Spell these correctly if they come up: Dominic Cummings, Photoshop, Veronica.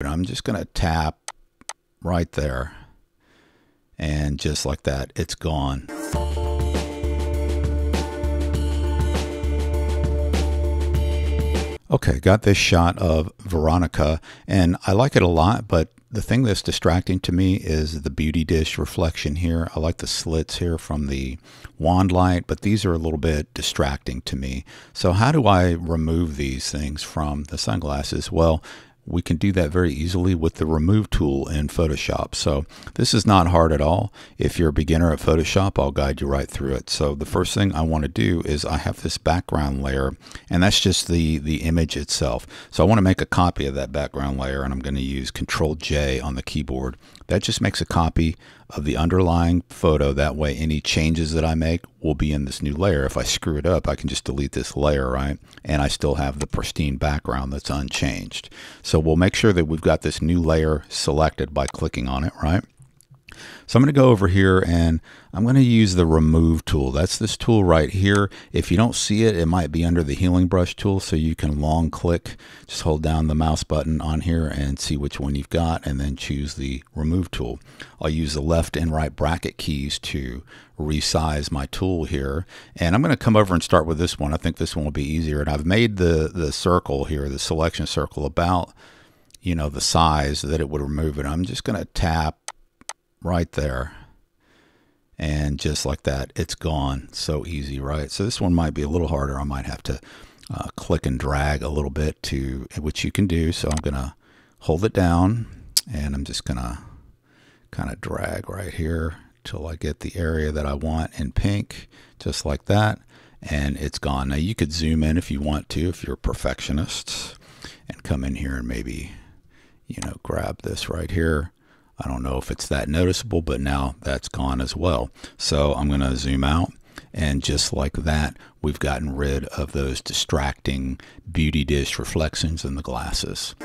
And I'm just going to tap right there. And just like that, it's gone. Okay, got this shot of Veronica, and I like it a lot, but the thing that's distracting to me is the beauty dish reflection here. I like the slits here from the wand light, but these are a little bit distracting to me. So how do I remove these things from the sunglasses? Well, we can do that very easily with the remove tool in Photoshop. So this is not hard at all. If you're a beginner at Photoshop, I'll guide you right through it. So the first thing I want to do is I have this background layer, and that's just the image itself. So I want to make a copy of that background layer, and I'm going to use Control J on the keyboard. That just makes a copy of the underlying photo. That way any changes that I make will be in this new layer. If I screw it up, I can just delete this layer, right? And I still have the pristine background that's unchanged. So we'll make sure that we've got this new layer selected by clicking on it, right? So I'm going to go over here and I'm going to use the remove tool. That's this tool right here. If you don't see it, it might be under the healing brush tool. So you can long click, just hold down the mouse button on here and see which one you've got and then choose the remove tool. I'll use the left and right bracket keys to resize my tool here. And I'm going to come over and start with this one. I think this one will be easier. And I've made the circle here, the selection circle about, you know, the size that it would remove it. I'm just going to tap right there, and just like that, it's gone. So easy, right? So this one might be a little harder. I might have to click and drag a little bit, to which you can do. So I'm gonna hold it down and I'm just gonna kind of drag right here till I get the area that I want in pink, just like that, and it's gone. Now you could zoom in if you want to, if you're a perfectionist, and come in here and maybe, you know, grab this right here. I don't know if it's that noticeable, but now that's gone as well. So I'm going to zoom out, and just like that, we've gotten rid of those distracting beauty dish reflections in the glasses.